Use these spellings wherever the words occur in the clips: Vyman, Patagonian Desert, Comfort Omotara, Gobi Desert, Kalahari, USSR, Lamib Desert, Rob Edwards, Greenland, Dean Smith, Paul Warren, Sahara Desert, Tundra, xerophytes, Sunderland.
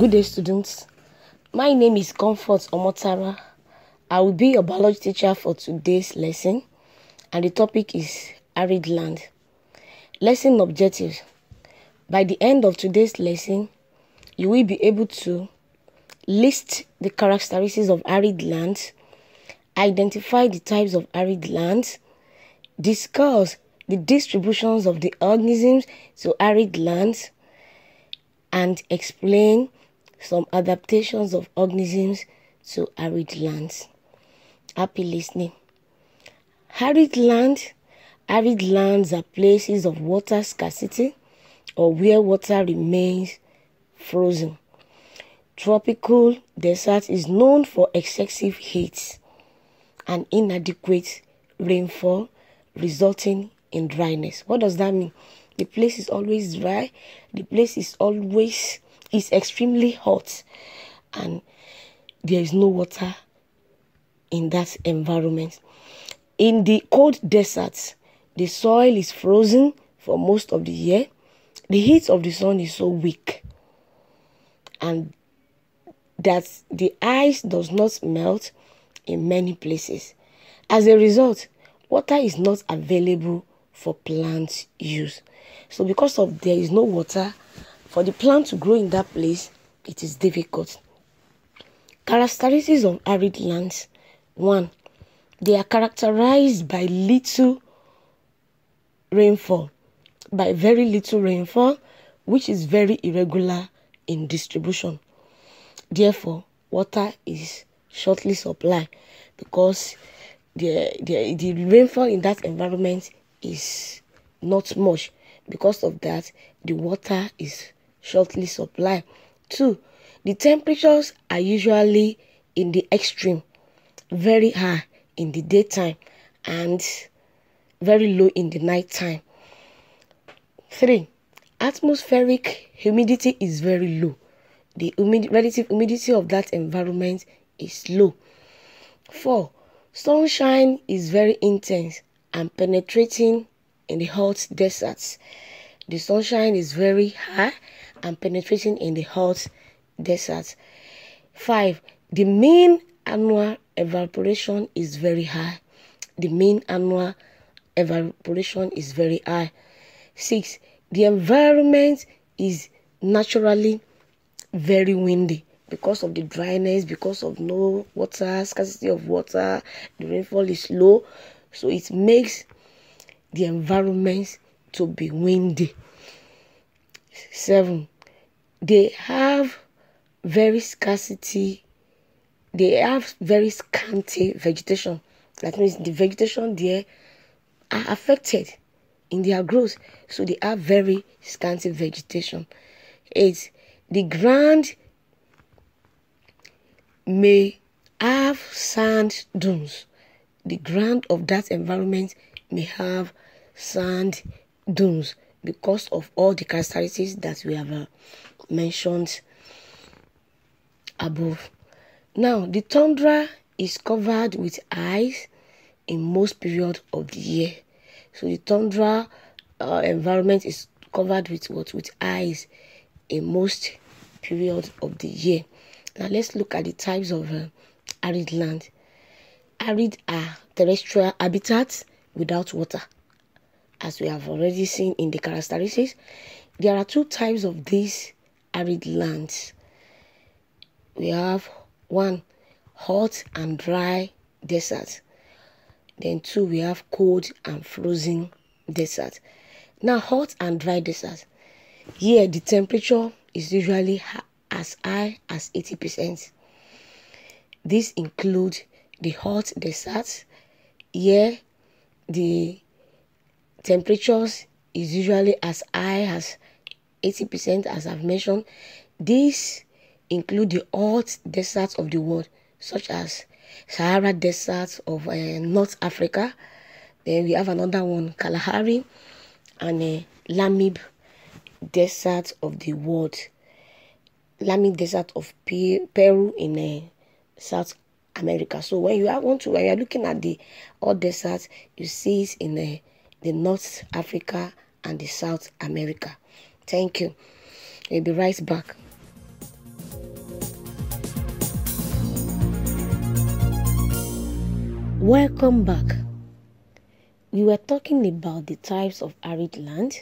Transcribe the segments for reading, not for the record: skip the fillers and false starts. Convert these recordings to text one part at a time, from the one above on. Good day, students. My name is Comfort Omotara. I will be your biology teacher for today's lesson, and the topic is arid land. Lesson objectives. By the end of today's lesson, you will be able to list the characteristics of arid land, identify the types of arid land, discuss the distributions of the organisms to arid land, and explain some adaptations of organisms to arid lands. Happy listening. Arid lands are places of water scarcity or where water remains frozen. Tropical desert is known for excessive heat and inadequate rainfall, resulting in dryness. What does that mean? The place is always dry. The place is always extremely hot, and there is no water in that environment. In the cold deserts, the soil is frozen for most of the year. The heat of the sun is so weak, and that the ice does not melt in many places. As a result, water is not available for plant use. So because of there is no water, for the plant to grow in that place, it is difficult. Characteristics of arid lands. 1. They are characterized by little rainfall, by very little rainfall, which is very irregular in distribution. Therefore, water is shortly supplied because the rainfall in that environment is not much. Because of that, the water is shortly supplied. 2. The temperatures are usually in the extreme, very high in the daytime and very low in the nighttime. 3. Atmospheric humidity is very low. The relative humidity of that environment is low. 4. Sunshine is very intense and penetrating in the hot deserts. The sunshine is very high and penetrating in the hot deserts. 5. The mean annual evaporation is very high. The mean annual evaporation is very high. 6. The environment is naturally very windy because of the dryness, because of no water, scarcity of water, the rainfall is low, so it makes the environment to be windy. 7. They have very scanty vegetation. That means the vegetation there are affected in their growth, so they have very scanty vegetation. 8. The ground may have sand dunes. The ground of that environment may have sand dunes because of all the characteristics that we have mentioned above. Now, the tundra is covered with ice in most periods of the year. So the tundra environment is covered with what? With ice in most periods of the year. Now, let's look at the types of arid land. Arid are terrestrial habitats without water, as we have already seen in the characteristics. There are 2 types of these arid lands. We have 1, hot and dry desert. Then 2, we have cold and frozen desert. Now, hot and dry desert. Here, the temperature is usually as high as 80%. These include the hot desert. Here, the temperatures is usually as high as 80%, as I've mentioned. These include the hot deserts of the world, such as Sahara Desert of North Africa. Then we have another one, Kalahari, and Lamib Desert of the world. Lamib Desert of Peru in South America. So when you are looking at the hot deserts, you see it in the North Africa and the South America. Thank you. We'll be right back. Welcome back. We were talking about the types of arid land,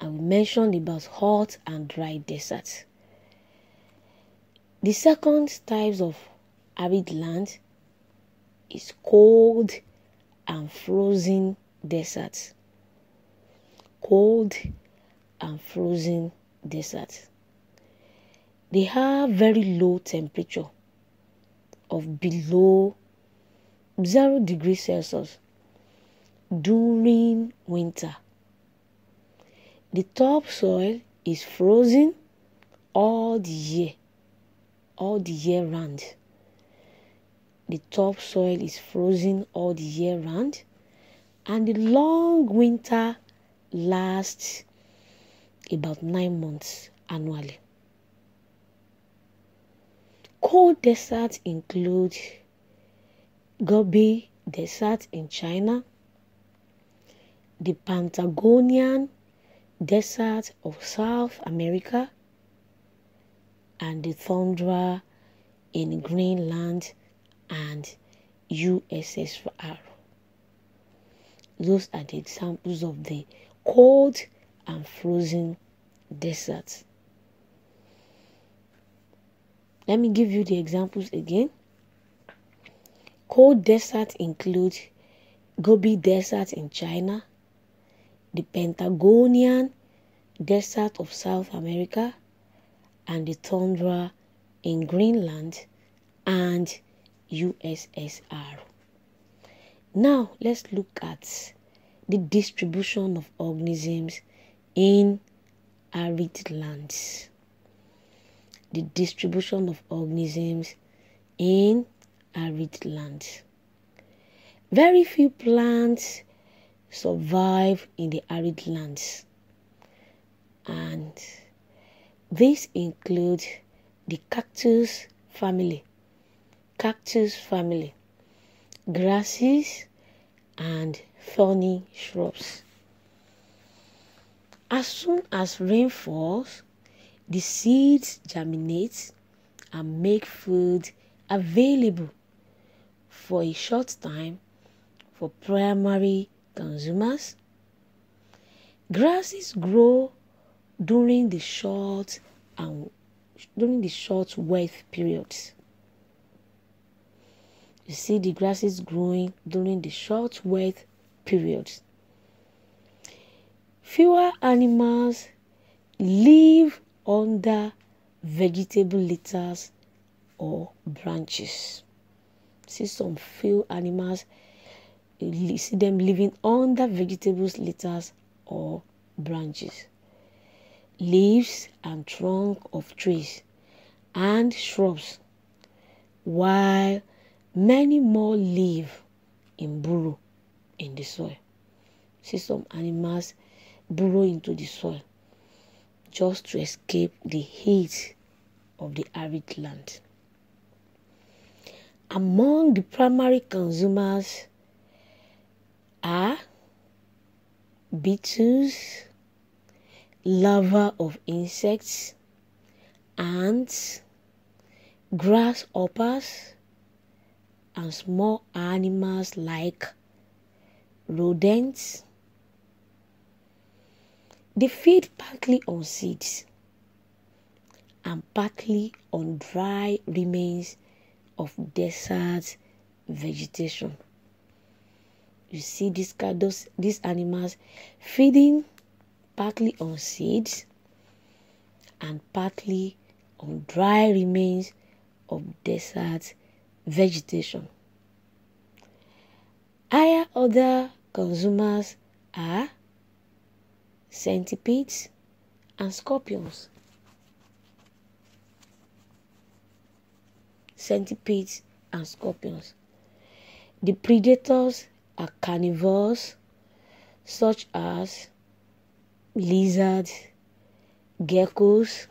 and we mentioned about hot and dry deserts. The second types of arid land is cold and frozen deserts. Cold and frozen deserts. They have very low temperature of below 0 degrees Celsius during winter. The topsoil is frozen all the year round. The topsoil is frozen all the year round, and the long winter lasts about 9 months annually. Cold deserts include Gobi Desert in China, the Patagonian Desert of South America, and the Tundra in Greenland and USSR. Those are the examples of the cold and frozen deserts. Let me give you the examples again. Cold deserts include Gobi Desert in China, the Patagonian Desert of South America, and the Tundra in Greenland and USSR. Now, let's look at the distribution of organisms in arid lands. The distribution of organisms in arid lands. Very few plants survive in the arid lands, and these include the cactus family, grasses, and thorny shrubs. As soon as rain falls, the seeds germinate and make food available for a short time for primary consumers. Grasses grow during the short wet periods. You see the grasses growing during the short wet periods. Fewer animals live under vegetable litters or branches. See some few animals, you see them living under vegetables, litters, or branches, leaves and trunk of trees and shrubs, while many more live in burrow in the soil. See some animals burrow into the soil just to escape the heat of the arid land. Among the primary consumers are beetles, larvae of insects, ants, grasshoppers, and small animals like rodents. They feed partly on seeds and partly on dry remains of desert vegetation. You see these animals feeding partly on seeds and partly on dry remains of desert vegetation. Higher other consumers are centipedes and scorpions. Centipedes and scorpions. The predators are carnivores such as lizards, geckos,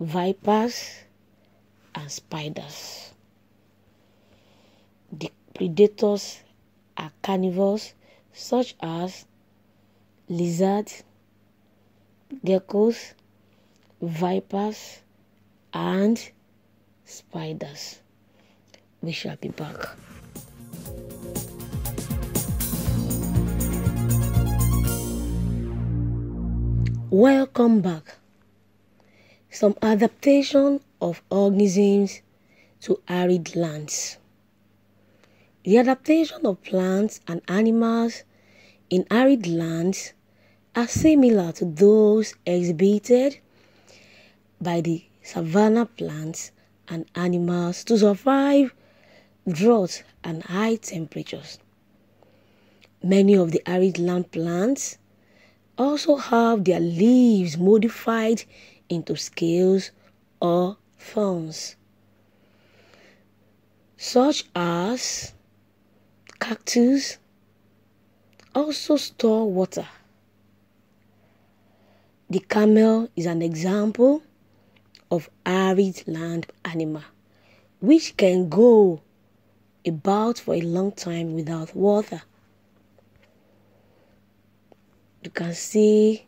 vipers, and spiders. The predators are carnivores such as lizards, geckos, vipers, and spiders. We shall be back. Welcome back. Some adaptation of organisms to arid lands. The adaptation of plants and animals in arid lands are similar to those exhibited by the savanna plants and animals to survive drought and high temperatures. Many of the arid land plants also have their leaves modified into scales or thorns, such as cactus, also store water. The camel is an example of arid land animal, which can go about for a long time without water. You can see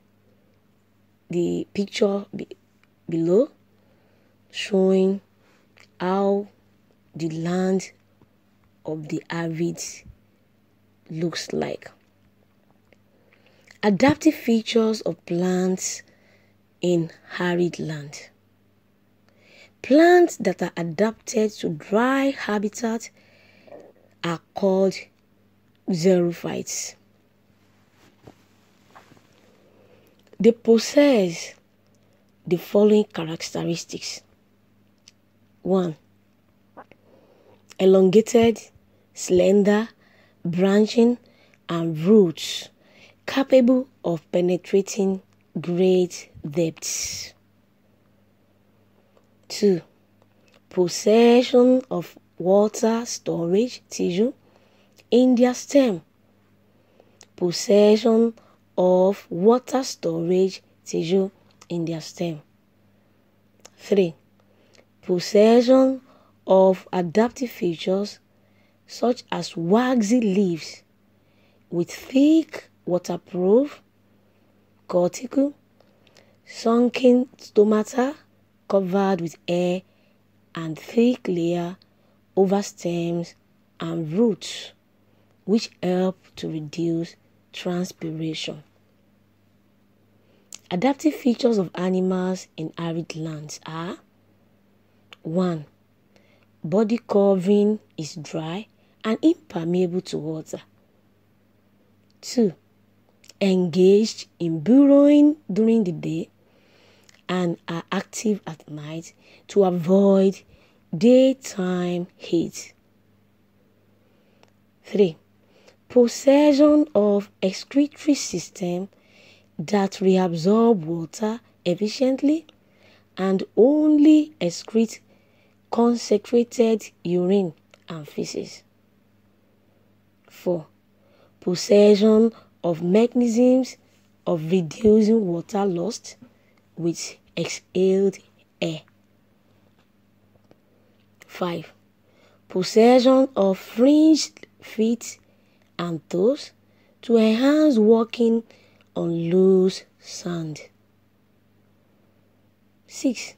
the picture below showing how the land of the arid looks like. Adaptive features of plants in arid land. Plants that are adapted to dry habitat are called xerophytes. They possess the following characteristics. 1. Elongated, slender, branching, and roots capable of penetrating great depths. 2. Possession of water storage tissue in their stem. Three, possession of adaptive features such as waxy leaves with thick waterproof cortical, sunken stomata covered with air, and thick layer over stems and roots, which help to reduce transpiration. Adaptive features of animals in arid lands are: 1. Body covering is dry and impermeable to water. 2. Engaged in burrowing during the day and are active at night to avoid daytime heat. 3. Possession of excretory system that reabsorb water efficiently and only excrete concentrated urine and feces. 4. Possession of mechanisms of reducing water loss with exhaled air. 5. Possession of fringed feet and toes to enhance walking on loose sand. 6.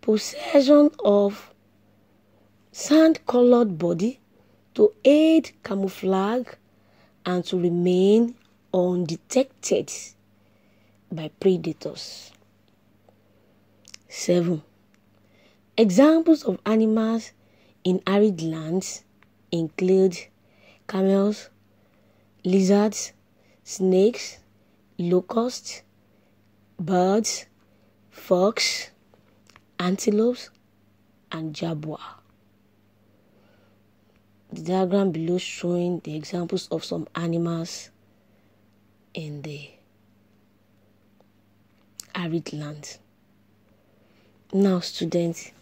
Possession of sand-colored body to aid camouflage and to remain undetected by predators. 7. Examples of animals in arid lands include camels, lizards, snakes, locusts, birds, fox, antelopes, and jaguar. The diagram below showing the examples of some animals in the arid land. Now, students,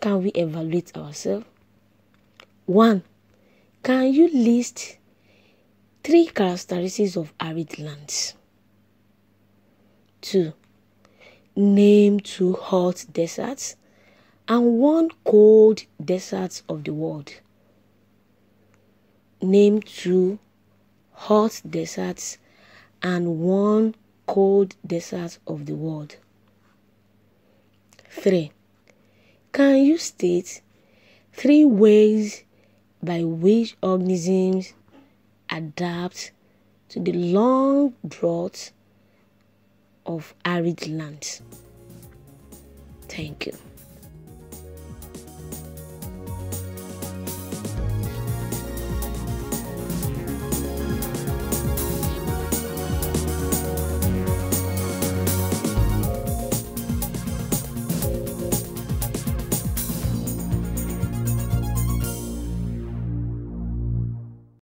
can we evaluate ourselves? 1. Can you list 3 characteristics of arid lands? 2. Name 2 hot deserts and 1 cold desert of the world. Name 2 hot deserts and 1 cold desert of the world. 3. Can you state 3 ways by which organisms adapt to the long drought of arid lands. Thank you.